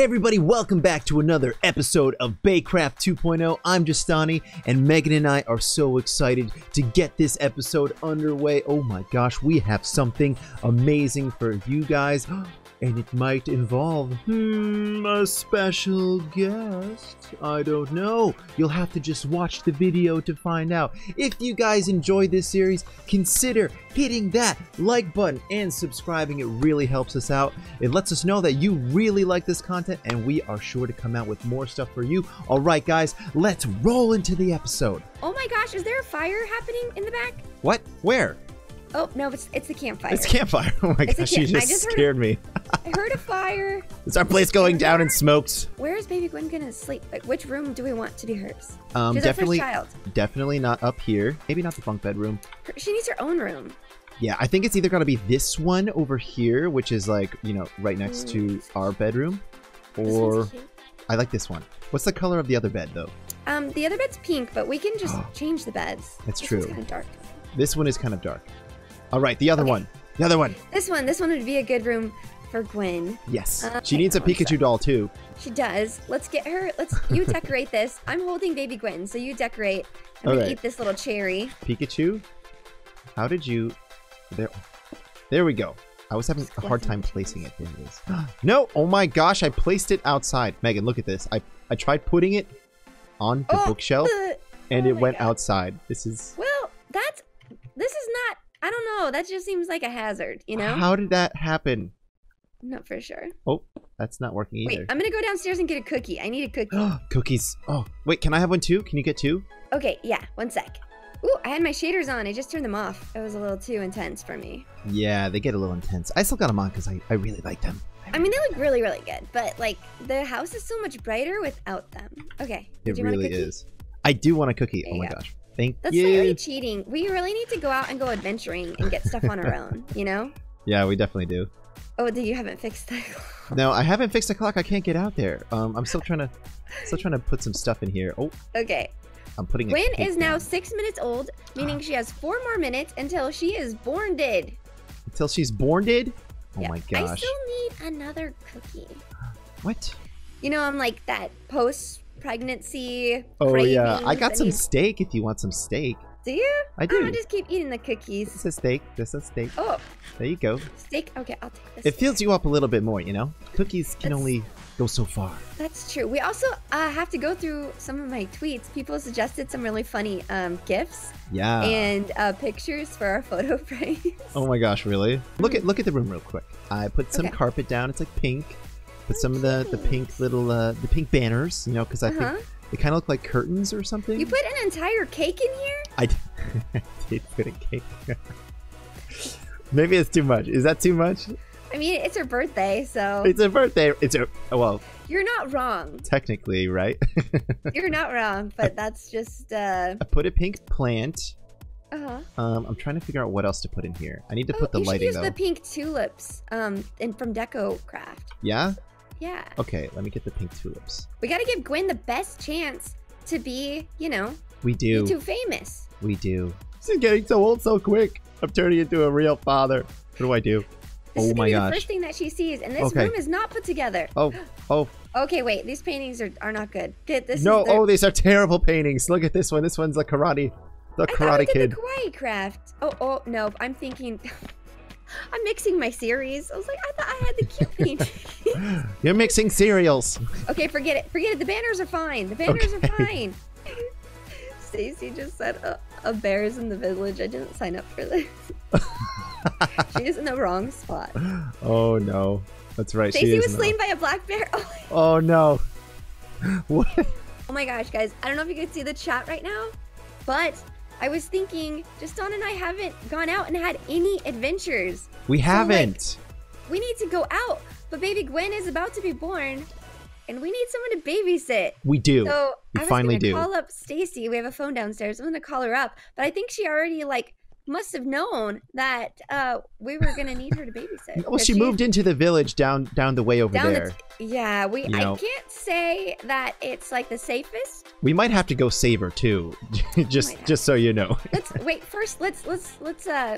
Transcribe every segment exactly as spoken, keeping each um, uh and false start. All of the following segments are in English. Hey everybody, welcome back to another episode of BaeCraft two point oh. I'm Justani, and Megan and I are so excited to get this episode underway. Oh my gosh, we have something amazing for you guys, and it might involve hmm, a special guest. I don't know. You'll have to just watch the video to find out. If you guys enjoy this series, consider hitting that like button and subscribing. It really helps us out. It lets us know that you really like this content, and we are sure to come out with more stuff for you. All right, guys, let's roll into the episode. Oh my gosh, is there a fire happening in the back? What? Where? Oh, no, it's, it's the campfire. It's campfire. Oh my gosh, she just, just scared me. I heard a fire. Is our place going down in smokes? Where is baby Gwen gonna sleep? Like, which room do we want to be hers? Um, She's definitely, our first child. Definitely not up here. Maybe not the bunk bedroom. She needs her own room. Yeah, I think it's either gonna be this one over here, which is like, you know, right next mm. to our bedroom, or I like this one. What's the color of the other bed though? Um, the other bed's pink, but we can just change the beds. That's this true. This one's kind of dark. This one is kind of dark. All right, the other okay. one. The other one. This one. This one would be a good room for Gwen. Yes. Uh, she needs a Pikachu doll too. She does. Let's get her. Let's. You decorate this. I'm holding baby Gwen, so you decorate. I'm All gonna right. eat this little cherry. Pikachu, how did you? There. There we go. I was having a hard time placing it. There it is. No. Oh my gosh! I placed it outside. Megan, look at this. I I tried putting it on the oh, bookshelf, uh, and oh it went God. outside. This is. Well, that's. This is not. I don't know. That just seems like a hazard, you know? How did that happen? Not for sure. Oh, that's not working either. Wait, I'm going to go downstairs and get a cookie. I need a cookie. Cookies. Oh, wait. Can I have one too? Can you get two? Okay. Yeah. One sec. Ooh, I had my shaders on. I just turned them off. It was a little too intense for me. Yeah, they get a little intense. I still got them on because I, I really like them. I mean, they look really, really good. But, like, the house is so much brighter without them. Okay. It do you really want a cookie? is. I do want a cookie. There oh, my go. gosh. Thank That's you. slightly cheating. We really need to go out and go adventuring and get stuff on our own, you know? Yeah, we definitely do. Oh, do you haven't fixed the clock? No, I haven't fixed the clock. I can't get out there. Um, I'm still trying to, still trying to put some stuff in here. Oh. Okay. I'm putting. Gwen is now six minutes old, meaning she has four more minutes until she is born dead. Until she's born dead? Oh yeah. my gosh. I still need another cookie. What? You know, I'm like that post. Pregnancy. Oh cravings. yeah, I got I some need... steak. If you want some steak, do you? I do. I'm gonna just keep eating the cookies. This is steak. This is steak. Oh, there you go. Steak. Okay, I'll take this. It steak. fills you up a little bit more, you know. Cookies can that's... only go so far. That's true. We also uh, have to go through some of my tweets. People suggested some really funny um, gifs. Yeah. And uh, pictures for our photo frames. Oh my gosh, really? Look at look at the room real quick. I put some okay. carpet down. It's like pink. But some of the, the pink little, uh, the pink banners, you know, because I uh-huh. think they kind of look like curtains or something. You put an entire cake in here? I did, I did put a cake. Maybe it's too much. Is that too much? I mean, it's her birthday, so. It's her birthday. It's her, well. You're not wrong. Technically, right? You're not wrong, but that's just. Uh... I put a pink plant. Uh-huh. Um, I'm trying to figure out what else to put in here. I need to oh, put the you lighting, use though. use the pink tulips um, in, from Deco Craft. Yeah? Yeah. Okay, let me get the pink tulips. We gotta give Gwen the best chance to be, you know, we do. too famous. We do. She's getting so old so quick. I'm turning into a real father. What do I do? This oh is my be gosh. The first thing that she sees, and this okay. room is not put together. Oh, oh. Okay, wait. These paintings are, are not good. This no, is oh, these are terrible paintings. Look at this one. This one's a karate, the I Karate Kid. The kawaii craft. Oh, oh, no. I'm thinking. I'm mixing my series. I was like, I thought I had the cute paintings. You're mixing cereals. Okay, forget it. Forget it. The banners are fine. The banners okay. are fine. Stacy just said a, a bear's in the village. I didn't sign up for this. She's in the wrong spot. Oh, no. That's right. Stacy was slain by a black bear. Oh, oh no. What? Oh, my gosh, guys. I don't know if you can see the chat right now, but I was thinking, Justin and I haven't gone out and had any adventures. We haven't. So, like, we need to go out, but baby Gwen is about to be born, and we need someone to babysit. We do. So we I was finally gonna do. Call up Stacy. We have a phone downstairs. I'm gonna call her up, but I think she already like must have known that uh, we were gonna need her to babysit. Well, she, she moved into the village down down the way over down there. The yeah, we. You know. I can't say that it's like the safest. We might have to go save her too, just oh just so you know. Let's wait first. Let's let's let's uh,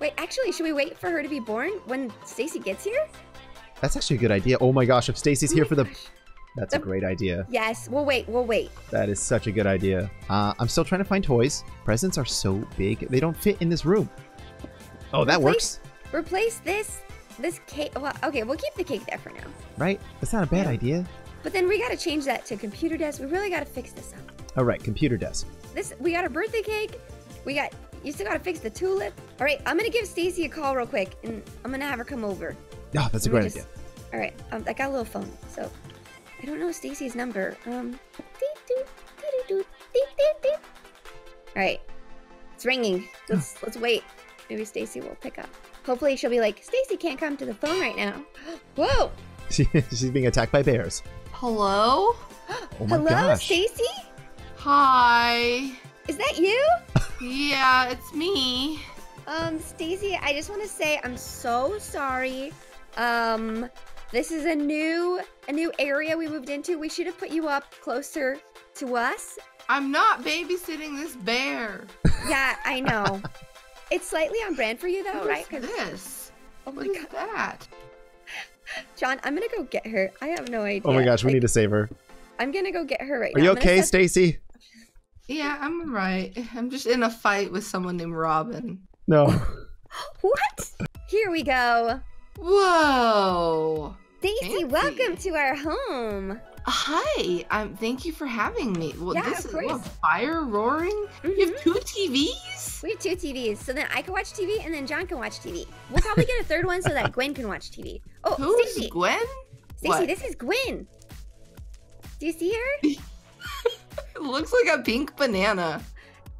wait. Actually, should we wait for her to be born when Stacy gets here? That's actually a good idea. Oh my gosh, if Stacy's here for the... That's a great idea. Yes, we'll wait, we'll wait. That is such a good idea. Uh, I'm still trying to find toys. Presents are so big, they don't fit in this room. Oh, that replace, works. Replace this, this cake. Well, okay, we'll keep the cake there for now. Right? That's not a bad yeah. idea. But then we gotta change that to computer desk. We really gotta fix this up. All right, computer desk. This, we got a birthday cake. We got, you still gotta fix the tulip. All right, I'm gonna give Stacy a call real quick, and I'm gonna have her come over. Oh, that's a great just, idea. All right, um, I got a little phone, so. I don't know Stacy's number. Um, Alright. It's ringing. Let's, let's wait. Maybe Stacy will pick up. Hopefully she'll be like, Stacy can't come to the phone right now. Whoa! She, she's being attacked by bears. Hello? Oh my Hello, Stacy? Hi. Is that you? Yeah, it's me. Um, Stacy, I just want to say I'm so sorry. Um... This is a new a new area we moved into. We should have put you up closer to us. I'm not babysitting this bear. Yeah, I know. It's slightly on brand for you though, what right? Is this? Oh my what god. Is that? John, I'm gonna go get her. I have no idea. Oh my gosh, we like, need to save her. I'm gonna go get her right Are now. Are you okay, Stacy? Yeah, I'm alright. I'm just in a fight with someone named Robin. No. What? Here we go. Whoa. Stacy, welcome to our home. Hi, um, thank you for having me. Well, yeah, this of course. Is what, fire roaring? Mm-hmm. You have two T Vs? We have two T Vs. So then I can watch T V and then John can watch T V. We'll probably get a third one so that Gwen can watch T V. Oh, who's Stacy. Gwen? Stacy, this is Gwen. Do you see her? It looks like a pink banana.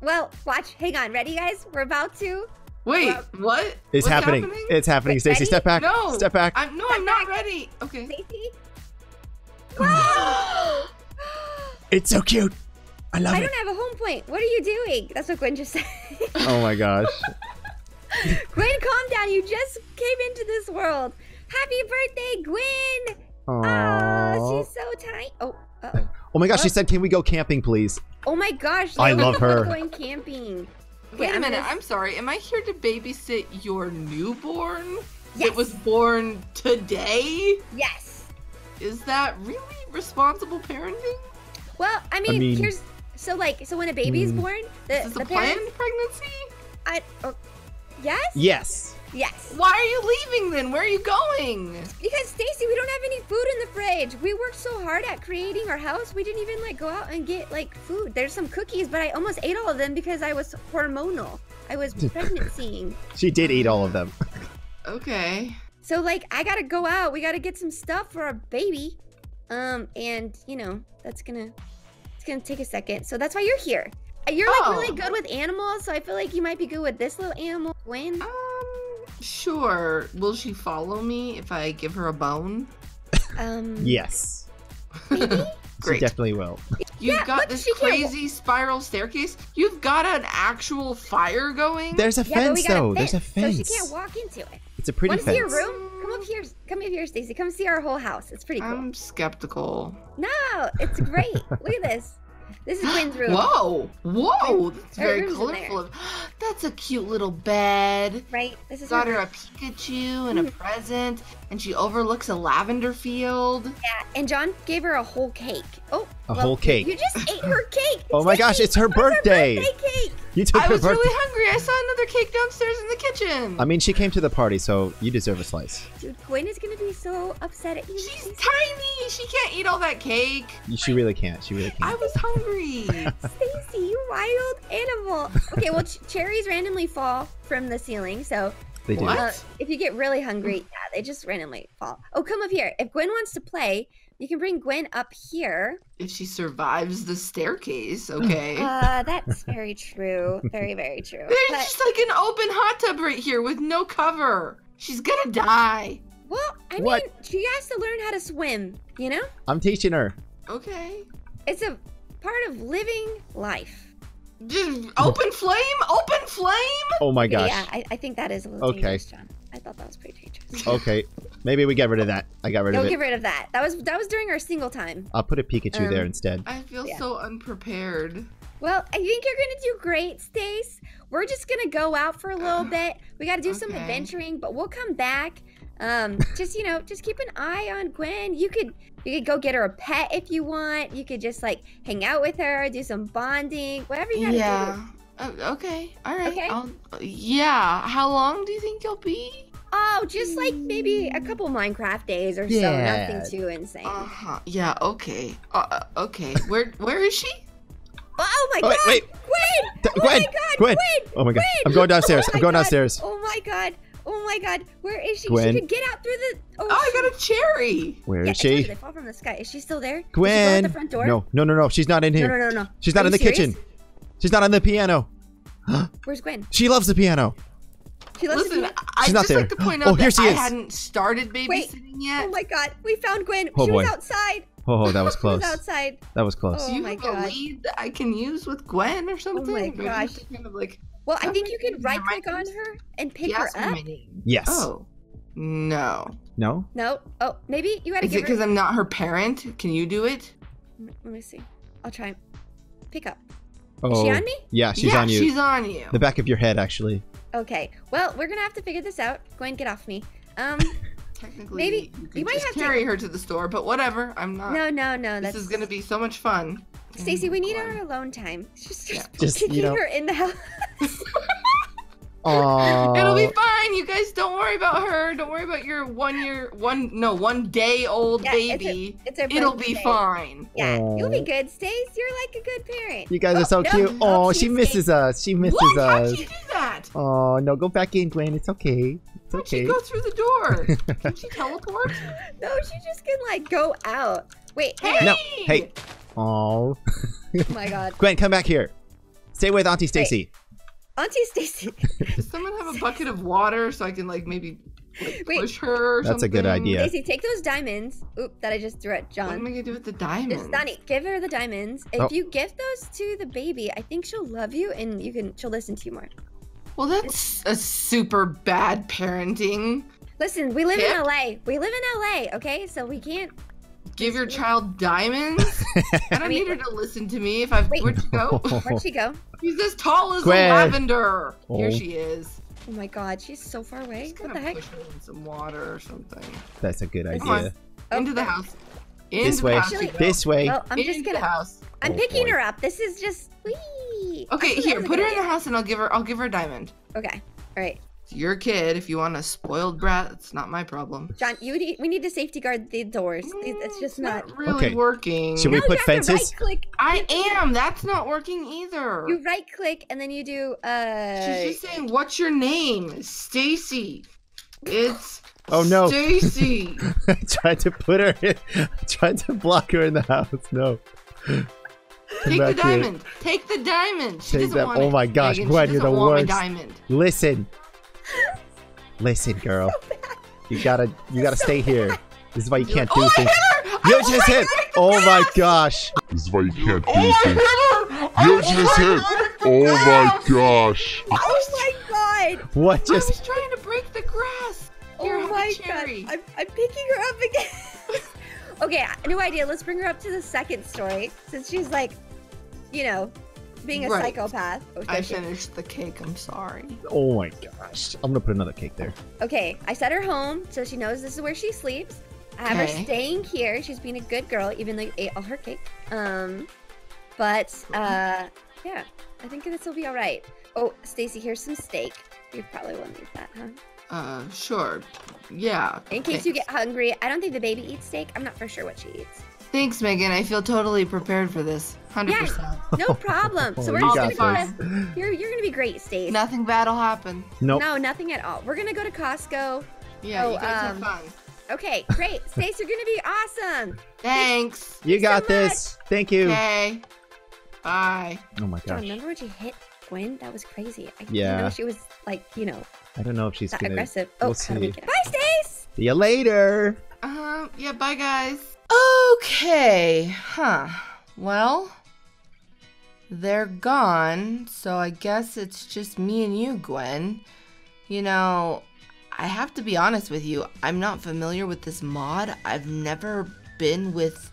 Well, watch. Hang on. Ready, guys? We're about to... Wait, what? It's happening. happening. It's happening, Stacy. Step back. No. Step back. I'm, no, Step I'm back. not ready. Okay. Stacy? Wow! It's so cute. I love it. I don't it. have a home point. What are you doing? That's what Gwen just said. Oh my gosh. Gwen, calm down. You just came into this world. Happy birthday, Gwen. Aww. Oh, she's so tiny. Oh, uh-oh. Oh my gosh. Oh. She said, can we go camping, please? Oh my gosh. I love her. Going camping. Wait yeah, a minute, I'm, gonna... I'm sorry. Am I here to babysit your newborn? Yes. It was born today? Yes. Is that really responsible parenting? Well, I mean, I mean here's... So, like, so when a baby mm, is born... The, is this the a parents, planned pregnancy? I, oh, yes? Yes. Yes. Why are you leaving, then? Where are you going? Because, Stacy, we don't have any food in the fridge. We worked so hard at creating our house, we didn't even, like, go out and get, like, food. There's some cookies, but I almost ate all of them because I was hormonal. I was pregnancying. She did eat all of them. Okay. So, like, I gotta go out. We gotta get some stuff for our baby. Um, and, you know, that's gonna, it's gonna take a second. So that's why you're here. You're, like, oh. really good with animals, so I feel like you might be good with this little animal. Gwen? Um. Sure. Will she follow me if I give her a bone? Um. Yes. Maybe? Great. She definitely will. You've yeah, got this crazy can't... spiral staircase. You've got an actual fire going. There's a yeah, fence though. A fence, There's a fence. So she can't walk into it. It's a pretty Want fence. Want to see your room? Come up here. Come up here, Stacy. Come see our whole house. It's pretty cool. I'm skeptical. No, it's great. Look at this. This is Gwen's room. Whoa! Whoa! That's very colorful. That's a cute little bed. Right? This is Got her, her a Pikachu and a present, and she overlooks a lavender field. Yeah, and John gave her a whole cake. Oh, a well, whole cake. You just ate her cake. Oh my gosh, it's her birthday. It's her birthday cake. You took I her was birthday. really hungry. I saw another cake downstairs in the kitchen. I mean, she came to the party, so you deserve a slice. Dude, Gwen is gonna be so upset at you. She's tiny. She can't eat all that cake. She really can't. She really can't. I was hungry. Stacy, you wild animal. Okay, well, ch cherries randomly fall from the ceiling, so they do. Uh, if you get really hungry, yeah, they just randomly fall. Oh, come up here. If Gwen wants to play, you can bring Gwen up here. If she survives the staircase, okay. Uh, that's very true. Very, very true. There's but... just like an open hot tub right here with no cover. She's gonna die. Well, I what? mean, she has to learn how to swim, you know? I'm teaching her. Okay. It's a part of living life. Just open flame? Open flame? Oh my gosh. Yeah, I, I think that is a little okay. dangerous, John. I thought that was pretty dangerous. Okay. Maybe we get rid of that. I got rid Don't of it. Don't get rid of that. That was that was during our single time. I'll put a Pikachu um, there instead. I feel yeah. so unprepared. Well, I think you're going to do great, Stace. We're just going to go out for a little uh, bit. We got to do okay. some adventuring, but we'll come back. Um, just, you know, just keep an eye on Gwen. You could you could go get her a pet if you want. You could just like hang out with her, do some bonding, whatever you gotta yeah. do. Yeah. Uh, okay. All right. Okay. I'll, yeah. How long do you think you'll be? Oh, just like maybe a couple Minecraft days or yeah. so. Nothing too insane. Uh huh. Yeah. Okay. Uh, okay. Where Where is she? Oh my oh, God! Wait, wait. Gwen! Oh Gwen! My God! Gwen! Gwen! Oh my God! Gwen! I'm going downstairs. Oh I'm going God. downstairs. Oh my God! Oh my God! Where is she? Gwen. She could get out through the. Oh, oh I got a cherry. Where yeah, is she? They fall from the sky. Is she still there? Gwen! Did she go out the front door? No, no, no, no. She's not in here. No, no, no, no. She's not Are in the serious? kitchen. She's not on the piano. Where's Gwen? She loves the piano. She loves Listen, the piano. I She's not just there. Like to point out oh, that here she is. I hadn't started babysitting Wait. yet. Oh my God! We found Gwen. Oh, she boy. was outside. Oh, that was close. outside. That was close. Oh, you my have God. a lead that I can use with Gwen or something? Oh my Maybe gosh. Kind of like, well, I think you can right click on her and pick yes, her up. Yes. Oh. No. No? No. Oh, maybe you had to Is give it because her... I'm not her parent? Can you do it? Let me see. I'll try. Pick up. Oh. Is she on me? Yeah, she's yeah, on you. she's on you. The back of your head, actually. Okay. Well, we're going to have to figure this out. Gwen, get off me. Um... Technically, Maybe. you, you might just have carry to... her to the store, but whatever. I'm not. No, no, no. This that's... is going to be so much fun. Stacey, we need our alone time. Just, just, yeah. just kicking you know... her in the house. It'll be fine. You guys don't worry about her. Don't worry about your one year, one, no, one day old yeah, baby. It's a, it's a It'll be day. fine. Yeah, Aww. you'll be good, Stace. You're like a good parent. You guys oh, are so no, cute. No, oh, she misses Stace. us. She misses what? us. How'd she do that? Oh, no, go back in, Gwen. It's okay. It's How'd okay. she go through the door? Can she teleport? No, she just can, like, go out. Wait. Hey! No. Hey. Oh. Oh, my God. Gwen, come back here. Stay with Auntie Stacy. Auntie Stacy. Does someone have a bucket of water so I can like maybe like, Wait, push her or that's something? That's a good idea. Stacy, take those diamonds. Oop, that I just threw at John. What am I gonna do with the diamonds? Stani, give her the diamonds. If oh. you give those to the baby, I think she'll love you and you can she'll listen to you more. Well, that's a super bad parenting. Listen, we live tip. in L A. We live in L A, okay? So we can't give your child diamonds? I don't need her to listen to me if I've... Wait. Where'd she go? Where'd she go? She's as tall as Gwen. a lavender. Oh. Here she is. Oh my God, she's so far away. She's what the heck? Push her in some water or something. That's a good idea. Oh, Into the house. Into this the way. House Actually, this way. Well, I'm Into just gonna... House. I'm oh, picking boy. her up. This is just... Whee. Okay, Actually, here. Put her idea. in the house and I'll give her I'll give her a diamond. Okay. All right. Your kid, if you want a spoiled brat, it's not my problem. John, you need, we need to safety guard the doors. It's just not, not really okay. working. Should we no, put you fences? Right click. I am. That's not working either. You right click and then you do. Uh... She's just saying, "What's your name, Stacy?" It's oh no, Stacy. I tried to put her in. I tried to block her in the house. No. Take the diamond. Here. Take the diamond. She Take doesn't that. want oh it. my gosh, Meghan, Gwen, you're the worst. Listen. Listen, girl, so you gotta you gotta so stay bad. here. This is why you can't do oh, things. You oh, just hit. Oh my gosh. This is why you can't do oh, things. You just hit. Oh my gosh. Oh my God. What just? I was trying to break the grass. Here, oh my God. I'm, I'm picking her up again. Okay, new idea. Let's bring her up to the second story since she's like, you know. Being a right. psychopath. Oh, I finished the cake. I'm sorry. Oh my gosh. I'm gonna put another cake there. Okay. I set her home so she knows this is where she sleeps. I have okay. her staying here. She's being a good girl, even though you ate all her cake. Um, but uh, yeah, I think this will be all right. Oh, Stacy, here's some steak. You probably won't eat that, huh? Uh, sure. Yeah. In case thanks. you get hungry, I don't think the baby eats steak. I'm not for sure what she eats. Thanks, Meghan. I feel totally prepared for this. one hundred percent. Yeah, no problem. So we're just going to go to... You're, you're going to be great, Stace. Nothing bad will happen. Nope. No, nothing at all. We're going to go to Costco. Yeah, oh, you guys um, have fun. Okay, great. Stace, you're going to be awesome. Thanks. Thanks you got so this. Much. Thank you. Okay. Bye. Oh, my gosh. Remember when she hit Gwen? That was crazy. I yeah. didn't know she was, like, you know... I don't know if she's gonna... aggressive. Oh, we'll see. We bye, Stace! See you later. Uh-huh. Yeah, bye, guys. Okay, huh. Well, they're gone, so I guess it's just me and you, Gwen. You know, I have to be honest with you, I'm not familiar with this mod. I've never been with,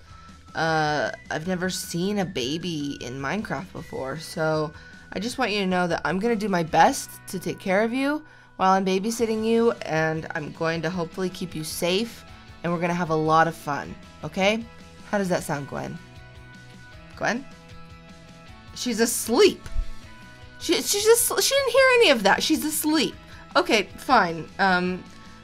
uh, I've never seen a baby in Minecraft before, so I just want you to know that I'm gonna do my best to take care of you while I'm babysitting you, and I'm going to hopefully keep you safe, and we're going to have a lot of fun, okay? How does that sound, Gwen? Gwen? She's asleep. She, she's just, she didn't hear any of that. She's asleep. Okay, fine. Um,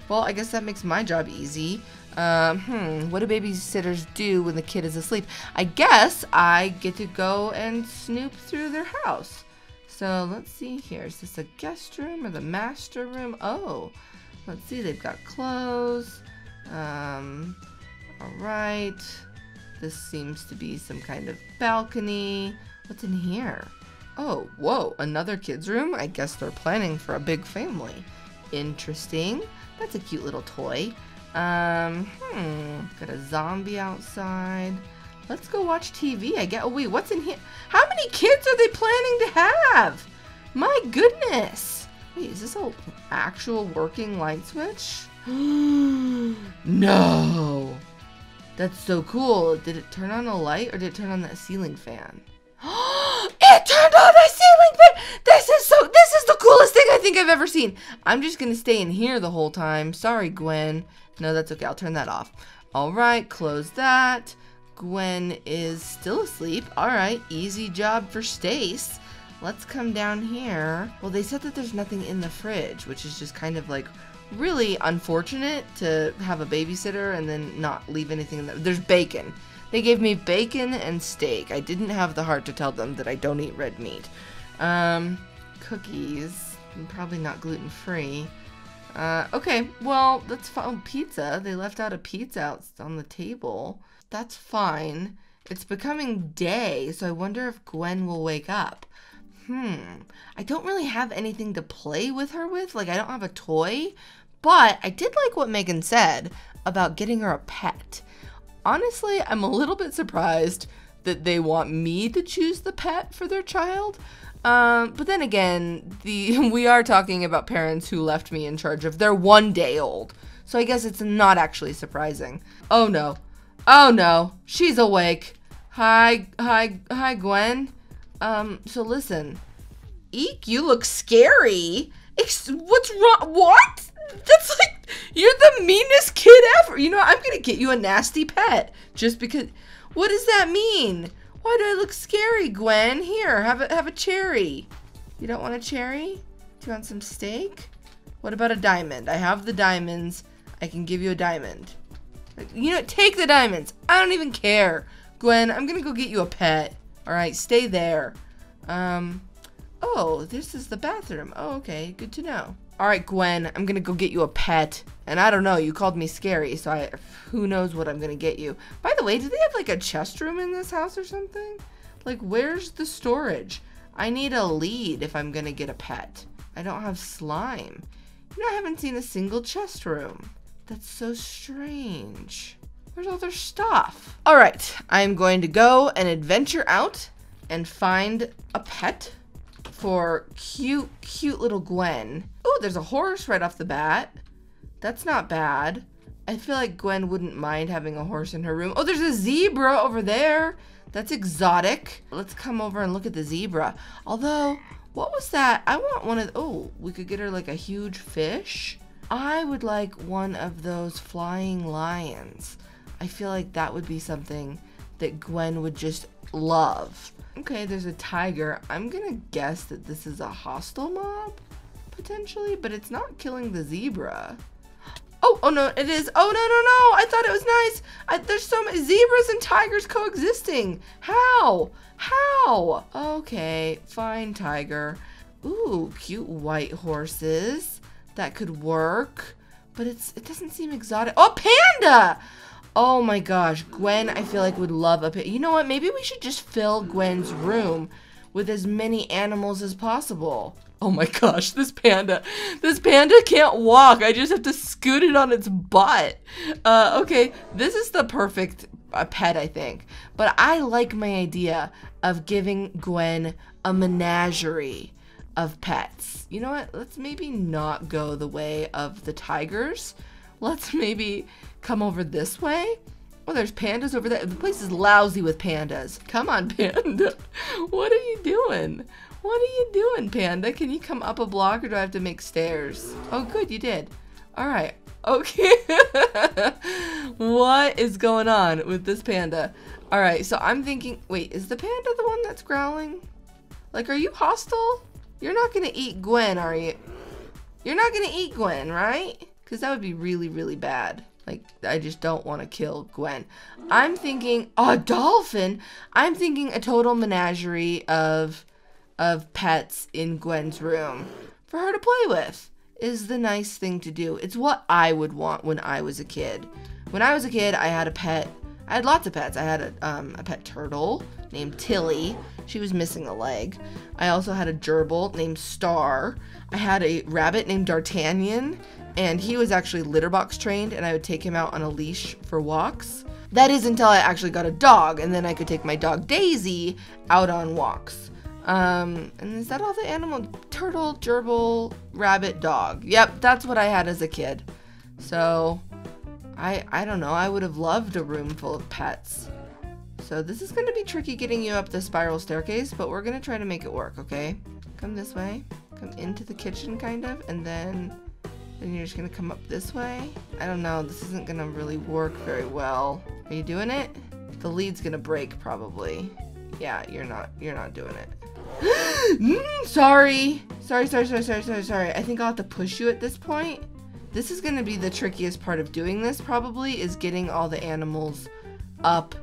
well, I guess that makes my job easy. Um, hmm, what do babysitters do when the kid is asleep? I guess I get to go and snoop through their house. So let's see here. Is this a guest room or the master room? Oh, let's see. They've got clothes. Um, all right. This seems to be some kind of balcony. What's in here? Oh, whoa, another kid's room? I guess they're planning for a big family. Interesting. That's a cute little toy. Um, hmm, got a zombie outside. Let's go watch T V, I guess. Oh, wait, what's in here? How many kids are they planning to have? My goodness. Wait, is this an actual working light switch? No. That's so cool. Did it turn on a light or did it turn on that ceiling fan? It turned on the ceiling fan! This is so, this is the coolest thing I think I've ever seen. I'm just gonna stay in here the whole time. Sorry, Gwen. No, that's okay, I'll turn that off. All right, close that. Gwen is still asleep. All right, easy job for Stace. Let's come down here. Well, they said that there's nothing in the fridge, which is just kind of like really unfortunate to have a babysitter and then not leave anything in there. There's bacon. They gave me bacon and steak. I didn't have the heart to tell them that I don't eat red meat. Um, cookies, probably not gluten-free. Uh, okay, well, that's fine. Oh, pizza, they left out a pizza out on the table. That's fine. It's becoming day, so I wonder if Gwen will wake up. Hmm, I don't really have anything to play with her with. Like, I don't have a toy, but I did like what Meghan said about getting her a pet. Honestly, I'm a little bit surprised that they want me to choose the pet for their child. Um, but then again, the we are talking about parents who left me in charge of their one-day-old. So I guess it's not actually surprising. Oh, no. Oh, no. She's awake. Hi, hi, hi, Gwen. Um, so listen. Eek, you look scary. Ex- what's wrong? What? That's like, you're the meanest kid ever. You know, I'm going to get you a nasty pet just because. What does that mean? Why do I look scary, Gwen? Here, have a, have a cherry. You don't want a cherry? Do you want some steak? What about a diamond? I have the diamonds. I can give you a diamond. You know, take the diamonds. I don't even care. Gwen, I'm going to go get you a pet. All right, stay there. Um, oh, this is the bathroom. Oh, okay. Good to know. All right, Gwen, I'm going to go get you a pet. And I don't know, you called me scary, so I, who knows what I'm going to get you. By the way, do they have like a chest room in this house or something? Like, where's the storage? I need a lead if I'm going to get a pet. I don't have slime. You know, I haven't seen a single chest room. That's so strange. Where's all their stuff? All right, I'm going to go and adventure out and find a pet for cute, cute little Gwen. Oh, there's a horse right off the bat. That's not bad. I feel like Gwen wouldn't mind having a horse in her room. Oh, there's a zebra over there. That's exotic. Let's come over and look at the zebra. Although, what was that? I want one of, oh, we could get her like a huge fish. I would like one of those flying lions. I feel like that would be something that Gwen would just love. Okay, there's a tiger. I'm gonna guess that this is a hostile mob, potentially, but it's not killing the zebra. Oh, oh no, it is. Oh, no, no, no. I thought it was nice. I, there's so many zebras and tigers coexisting. How? How? Okay, fine, tiger. Ooh, cute white horses. That could work, but it's it doesn't seem exotic. Oh, panda! Oh my gosh, Gwen, I feel like would love a panda. You know what? Maybe we should just fill Gwen's room with as many animals as possible. Oh my gosh, this panda. This panda can't walk. I just have to scoot it on its butt. Uh, okay, this is the perfect uh, pet, I think. But I like my idea of giving Gwen a menagerie of pets. You know what? Let's maybe not go the way of the tigers. Let's maybe come over this way. Oh, there's pandas over there. The place is lousy with pandas. Come on, panda. What are you doing? What are you doing, Panda? Can you come up a block or do I have to make stairs? Oh, good, you did. All right. Okay. What is going on with this panda? All right, so I'm thinking, wait, is the panda the one that's growling? Like, are you hostile? You're not going to eat Gwen, are you? You're not going to eat Gwen, right? Because that would be really, really bad. Like, I just don't want to kill Gwen. I'm thinking a dolphin. I'm thinking a total menagerie of of pets in Gwen's room for her to play with is the nice thing to do. It's what I would want when I was a kid. When I was a kid, I had a pet. I had lots of pets. I had a, um, a pet turtle named Tilly. She was missing a leg. I also had a gerbil named Star. I had a rabbit named D'Artagnan, and he was actually litter box trained, and I would take him out on a leash for walks. That is until I actually got a dog, and then I could take my dog Daisy out on walks. Um, and is that all the animal? Turtle, gerbil, rabbit, dog. Yep, that's what I had as a kid. So, I, I don't know. I would have loved a room full of pets. So this is going to be tricky getting you up the spiral staircase, but we're going to try to make it work, okay? Come this way. Come into the kitchen, kind of, and then... and you're just gonna come up this way. I don't know, this isn't gonna really work very well. Are you doing it? The lead's gonna break probably. Yeah, you're not, you're not doing it. mm, sorry. sorry, sorry, sorry, sorry, sorry, sorry. I think I'll have to push you at this point. This is gonna be the trickiest part of doing this probably, is getting all the animals up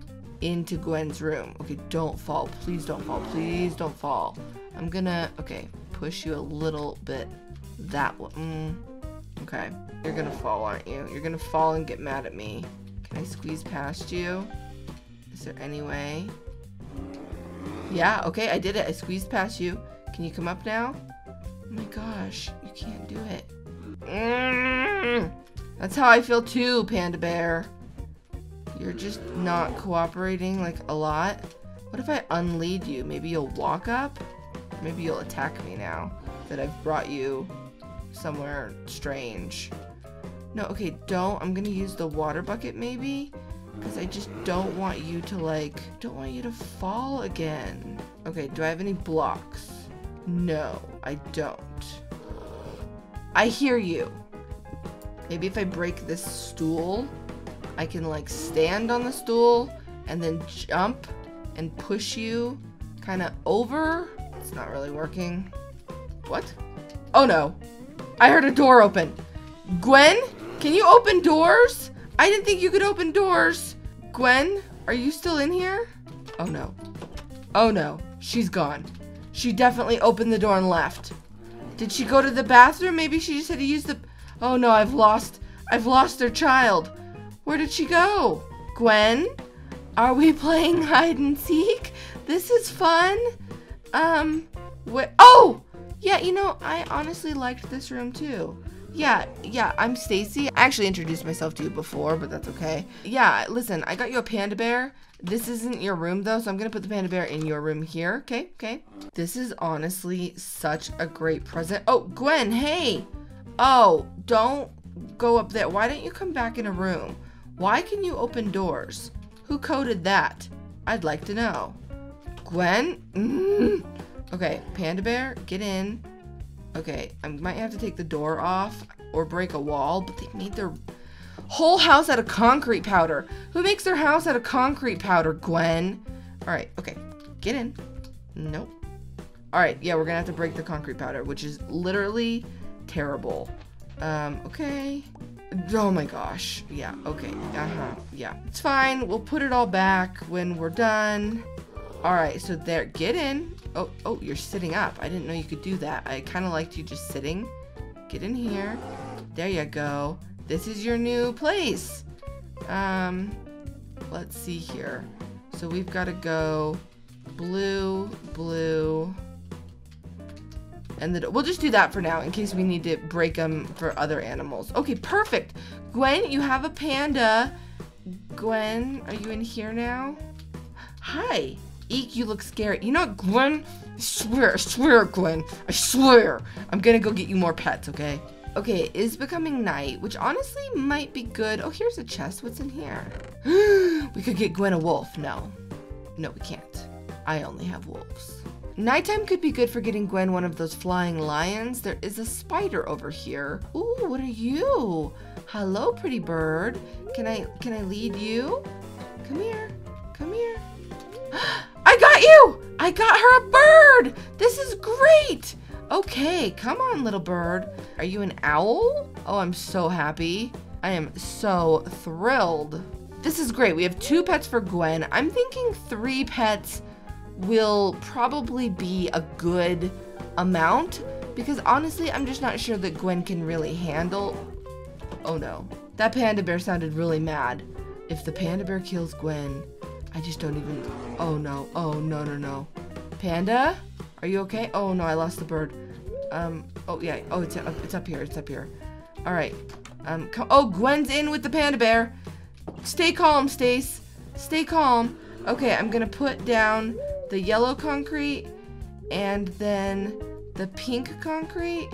into Gwen's room. Okay, don't fall, please don't fall, please don't fall. I'm gonna, okay, push you a little bit that way. Mm. Okay, you're gonna fall, aren't you? You're gonna fall and get mad at me. Can I squeeze past you? Is there any way? Yeah, okay, I did it. I squeezed past you. Can you come up now? Oh my gosh, you can't do it. Mm-hmm. That's how I feel too, Panda Bear. You're just not cooperating, like, a lot. What if I unlead you? Maybe you'll walk up? Maybe you'll attack me now that I've brought you... somewhere strange. No, okay, don't. I'm gonna use the water bucket maybe, because I just don't want you to like don't want you to fall again. Okay, do I have any blocks? No, I don't. I hear you. Maybe if I break this stool, I can like stand on the stool and then jump and push you kind of over. It's not really working. What? Oh no, I heard a door open. Gwen, can you open doors? I didn't think you could open doors. Gwen, are you still in here? Oh no. Oh no, she's gone. She definitely opened the door and left. Did she go to the bathroom? Maybe she just had to use the... Oh no, I've lost... I've lost their child. Where did she go? Gwen, are we playing hide and seek? This is fun. Um, what? Oh! Yeah, you know, I honestly liked this room too. Yeah, yeah, I'm Stacy. I actually introduced myself to you before, but that's okay. Yeah, listen, I got you a panda bear. This isn't your room though, so I'm gonna put the panda bear in your room here. Okay, okay. This is honestly such a great present. Oh, Gwen, hey! Oh, don't go up there. Why don't you come back in a room? Why can you open doors? Who coded that? I'd like to know. Gwen? Mm-hmm. Okay, Panda Bear, get in. Okay, I might have to take the door off or break a wall, but they made their whole house out of concrete powder. Who makes their house out of concrete powder, Gwen? All right, okay, get in. Nope. All right, yeah, we're gonna have to break the concrete powder, which is literally terrible. Um, okay. Oh my gosh, yeah, okay, uh-huh, yeah. It's fine, we'll put it all back when we're done. All right, so there, get in. Oh, oh, you're sitting up. I didn't know you could do that. I kind of liked you just sitting. Get in here. There you go. This is your new place. Um, let's see here. So we've got to go blue, blue. And the, we'll just do that for now in case we need to break them for other animals. Okay, perfect. Gwen, you have a panda. Gwen, are you in here now? Hi. Eek, you look scary. You know what, Gwen? I swear, I swear, Gwen. I swear. I'm gonna go get you more pets, okay? Okay, it is becoming night, which honestly might be good. Oh, here's a chest. What's in here? We could get Gwen a wolf. No. No, we can't. I only have wolves. Nighttime could be good for getting Gwen one of those flying lions. There is a spider over here. Ooh, what are you? Hello, pretty bird. Can I can I lead you? Come here. Come here. I got you! I got her a bird! This is great! Okay, come on, little bird. Are you an owl? Oh, I'm so happy. I am so thrilled. This is great. We have two pets for Gwen. I'm thinking three pets will probably be a good amount because honestly, I'm just not sure that Gwen can really handle. Oh no, that panda bear sounded really mad. If the panda bear kills Gwen, I just don't even, oh no, oh no, no, no. Panda, are you okay? Oh no, I lost the bird. Um, oh yeah, oh, it's up, it's up here, it's up here. All right, um, come, oh, Gwen's in with the panda bear. Stay calm, Stace, stay calm. Okay, I'm gonna put down the yellow concrete and then the pink concrete.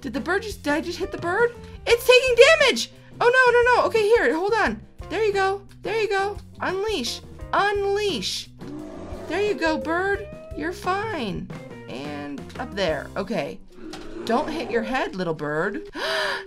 Did the bird just, did I just hit the bird? It's taking damage! Oh no, no, no, okay, here, hold on. There you go, there you go. Unleash, unleash. There you go, bird, you're fine. And up there, okay. Don't hit your head, little bird.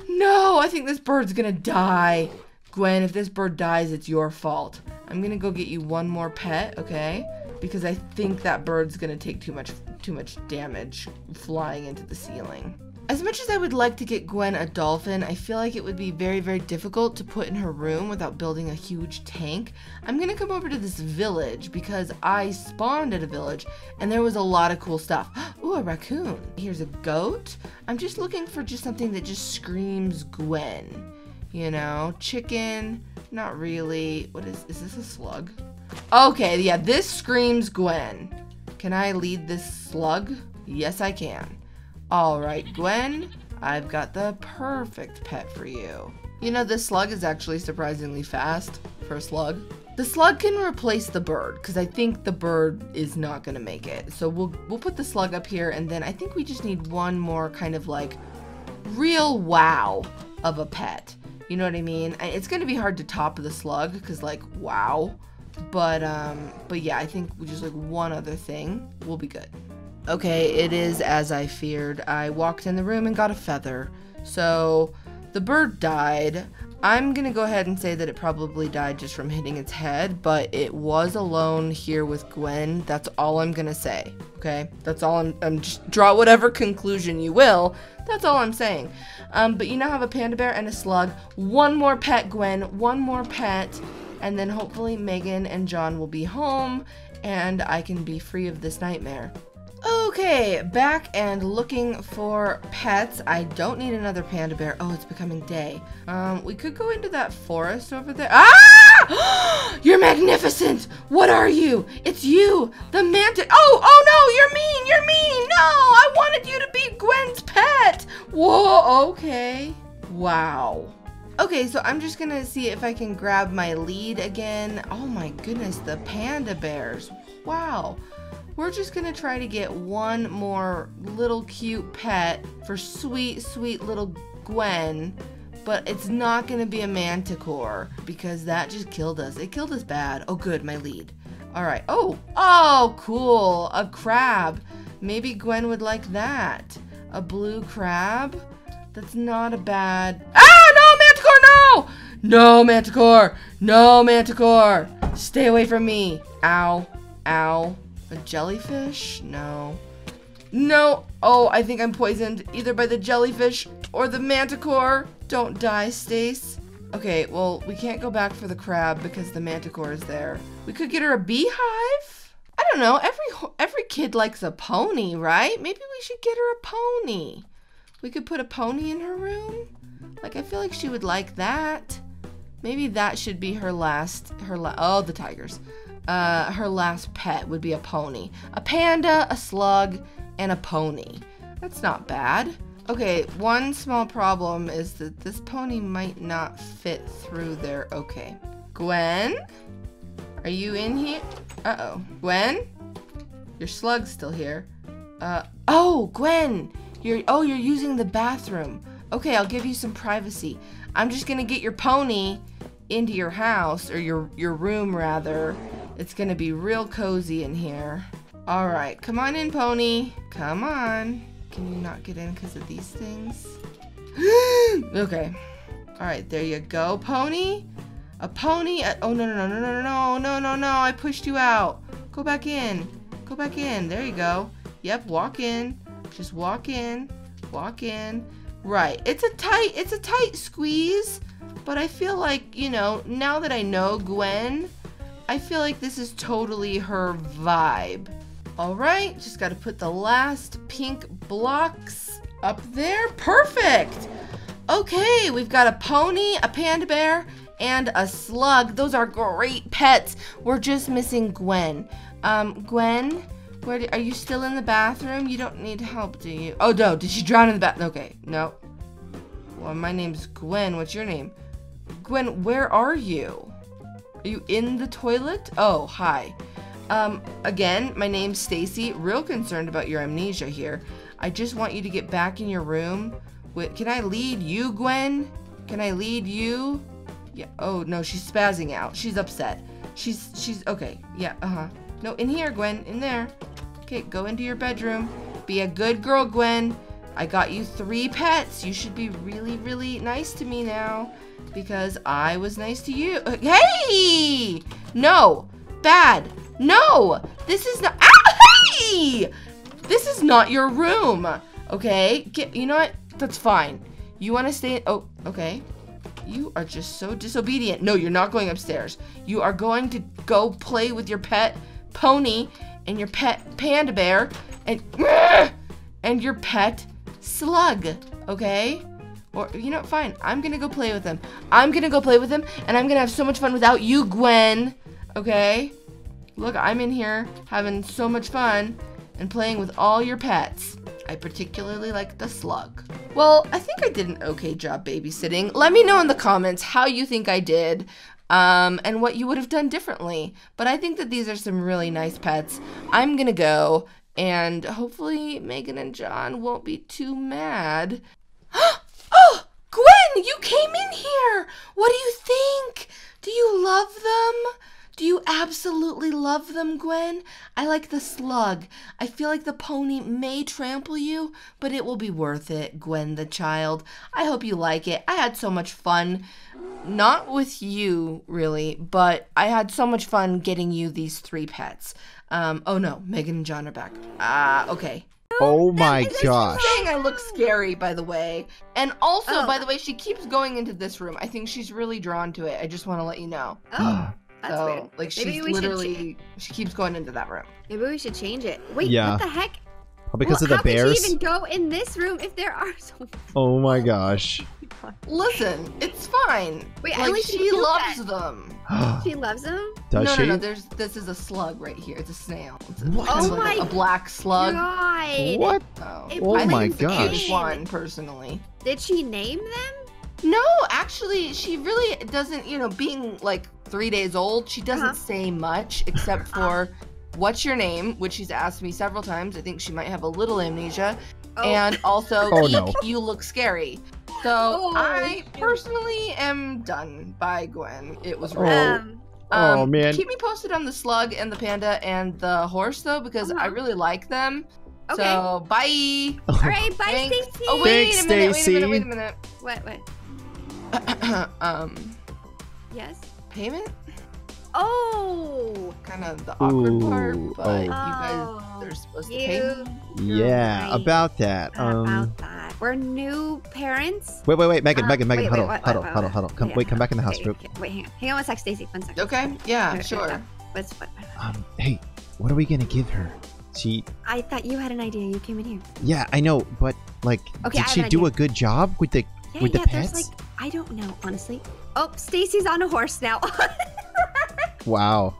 No, I think this bird's gonna die. Gwen, if this bird dies, it's your fault. I'm gonna go get you one more pet, okay? Because I think that bird's gonna take too much too much damage flying into the ceiling. As much as I would like to get Gwen a dolphin, I feel like it would be very, very difficult to put in her room without building a huge tank. I'm gonna come over to this village because I spawned at a village and there was a lot of cool stuff. Ooh, a raccoon. Here's a goat. I'm just looking for just something that just screams Gwen. You know, chicken, not really. What is, is this a slug? Okay, yeah, this screams Gwen. Can I lead this slug? Yes, I can. All right, Gwen, I've got the perfect pet for you. You know, this slug is actually surprisingly fast for a slug. The slug can replace the bird because I think the bird is not gonna make it. So we'll, we'll put the slug up here and then I think we just need one more kind of like real wow of a pet. You know what I mean? It's going to be hard to top the slug because like, wow. But, um, but yeah, I think just like one other thing will be good. Okay, it is as I feared. I walked in the room and got a feather. So the bird died. I'm going to go ahead and say that it probably died just from hitting its head, but it was alone here with Gwen. That's all I'm going to say. Okay, that's all I'm, I'm just draw whatever conclusion you will. That's all I'm saying. Um, but you now have a panda bear and a slug. One more pet, Gwen, one more pet. And then hopefully Meghan and John will be home and I can be free of this nightmare. Okay, back and looking for pets. I don't need another panda bear. Oh, it's becoming day. Um, we could go into that forest over there. Ah! You're magnificent! What are you? It's you, the mantis. Oh, oh no, you're mean, you're mean! No, I wanted you to be Gwen's pet! Whoa, okay. Wow. Okay, so I'm just gonna see if I can grab my lead again. Oh my goodness, the panda bears. Wow. We're just gonna try to get one more little cute pet for sweet, sweet little Gwen, but it's not gonna be a manticore because that just killed us. It killed us bad. Oh good, my lead. All right, oh, oh, cool, a crab. Maybe Gwen would like that. A blue crab, that's not a bad, ah, no, manticore, no! No, manticore, no, manticore. Stay away from me, ow, ow. A jellyfish? No. No! Oh, I think I'm poisoned either by the jellyfish or the manticore. Don't die, Stace. Okay, well, we can't go back for the crab because the manticore is there. We could get her a beehive? I don't know. Every every kid likes a pony, right? Maybe we should get her a pony. We could put a pony in her room. Like, I feel like she would like that. Maybe that should be her last, her la- oh, the tigers. Uh, her last pet would be a pony. A panda, a slug, and a pony. That's not bad. Okay, one small problem is that this pony might not fit through there. Okay. Gwen? Are you in here? Uh-oh. Gwen? Your slug's still here. Uh, oh, Gwen! You're, oh, you're using the bathroom. Okay, I'll give you some privacy. I'm just gonna get your pony into your house, or your, your room, rather. It's gonna be real cozy in here. All right, come on in, pony. Come on. Can you not get in because of these things? Okay. All right, there you go, pony. A pony. A oh, no, no, no, no, no, no, no, no, no. I pushed you out. Go back in. Go back in. There you go. Yep, walk in. Just walk in. Walk in. Right. It's a tight, it's a tight squeeze, but I feel like, you know, now that I know Gwen, I feel like this is totally her vibe. All right, just got to put the last pink blocks up there. Perfect. Okay, we've got a pony, a panda bear, and a slug. Those are great pets. We're just missing Gwen. Um, Gwen, where do, are you still in the bathroom? You don't need help, do you? Oh, no. Did she drown in the bath? Okay, no. Well, my name's Gwen. What's your name? Gwen, where are you? Are you in the toilet? Oh, hi. Um, again, my name's Stacy. Real concerned about your amnesia here. I just want you to get back in your room. Wait, can I lead you, Gwen? Can I lead you? Yeah. Oh, no, she's spazzing out. She's upset. She's, she's, okay. Yeah, uh-huh. No, in here, Gwen. In there. Okay, go into your bedroom. Be a good girl, Gwen. I got you three pets. You should be really, really nice to me now because I was nice to you. Hey! No. Bad. No. This is not. Ah, hey! This is not your room. Okay. Get, you know what? That's fine. You want to stay in. Oh, okay. You are just so disobedient. No, you're not going upstairs. You are going to go play with your pet pony and your pet panda bear and and your pet slug, okay? Or, you know, fine. I'm going to go play with them. I'm going to go play with them, and I'm going to have so much fun without you, Gwen, okay? Look, I'm in here having so much fun and playing with all your pets. I particularly like the slug. Well, I think I did an okay job babysitting. Let me know in the comments how you think I did um, and what you would have done differently. But I think that these are some really nice pets. I'm gonna go, and hopefully Meghan and John won't be too mad. Oh, Gwen, you came in here. What do you think? Do you love them? Do you absolutely love them, Gwen? I like the slug. I feel like the pony may trample you, but it will be worth it, Gwen the child. I hope you like it. I had so much fun. Not with you, really, but I had so much fun getting you these three pets. Um, oh no, Meghan and John are back. Ah, uh, okay. Oh my gosh. She's saying I look scary, by the way. And also, oh. by the way, she keeps going into this room. I think she's really drawn to it. I just want to let you know. Oh. So, that's weird. Like, she's literally, she keeps going into that room. Maybe we should change it. Wait, yeah. What the heck? Because well, of the how bears? How could she even go in this room if there are so many? Oh my gosh. Listen, it's fine. Wait, like, I like she loves that. them. She loves them? Does no, she? No, no, there's, this is a slug right here. It's a snail. It's a, what? Kind of oh like my a, a black slug. God. What? Oh, oh my gosh. One, personally. Did she name them? No, actually, she really doesn't, you know, being like three days old, she doesn't uh-huh. say much except for what's your name, which she's asked me several times. I think she might have a little amnesia. Oh. And also, oh, no. you look scary. So oh, I personally am done by Gwen. It was wrong. Um, um, oh, man. Keep me posted on the slug and the panda and the horse, though, because uh-huh. I really like them. Okay. So, bye. All right, bye, Stacy. Oh, wait, Thanks, wait a minute, Stacey. wait a minute, wait a minute. What, what? um yes payment oh kind of the awkward Ooh, part but oh. you guys they're supposed you, to pay yeah right. about that about um that we're new parents. Wait wait wait Meghan um, Meghan Meghan wait, huddle, wait, what, huddle, what, what, huddle, what, huddle. come yeah, wait come back in the house okay, okay, wait hang on, hang on one sec Stacy one sec okay yeah wait, sure wait, what's what, what, what? um hey what are we gonna give her? She I thought you had an idea, you came in here. Yeah, I know, but like okay, did she do a good job with the Yeah, With yeah, the pets? There's like, I don't know, honestly. Oh, Stacy's on a horse now. Wow.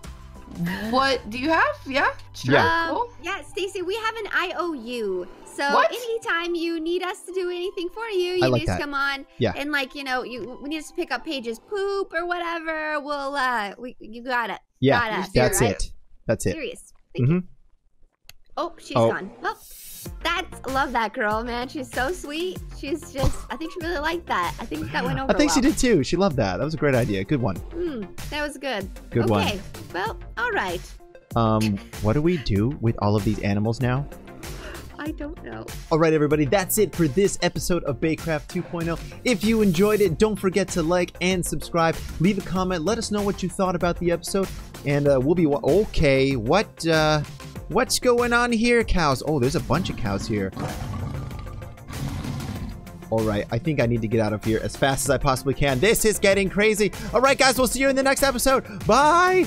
What do you have? Yeah? Sure. Yeah, um, cool. yeah Stacy, we have an I O U. So what? Anytime you need us to do anything for you, you like just that. come on. Yeah. And like, you know, you we need us to pick up Paige's poop or whatever. We'll, uh, we, you got it. Yeah, got us, that's right? it. That's it. Serious. Thank mm-hmm. you. Oh, she's oh. gone. Oh. That's love that girl, man. She's so sweet. She's just, I think she really liked that. I think that went over I think well. she did too. She loved that. That was a great idea. Good one. Mm, that was good. Good okay. one. Okay. Well, all right. Um, what do we do with all of these animals now? I don't know. All right, everybody, that's it for this episode of BaeCraft two point oh. If you enjoyed it, don't forget to like and subscribe. Leave a comment. Let us know what you thought about the episode, and uh, we'll be okay. What uh, what's going on here, cows? Oh, there's a bunch of cows here. All right, I think I need to get out of here as fast as I possibly can. This is getting crazy. All right, guys, we'll see you in the next episode. Bye.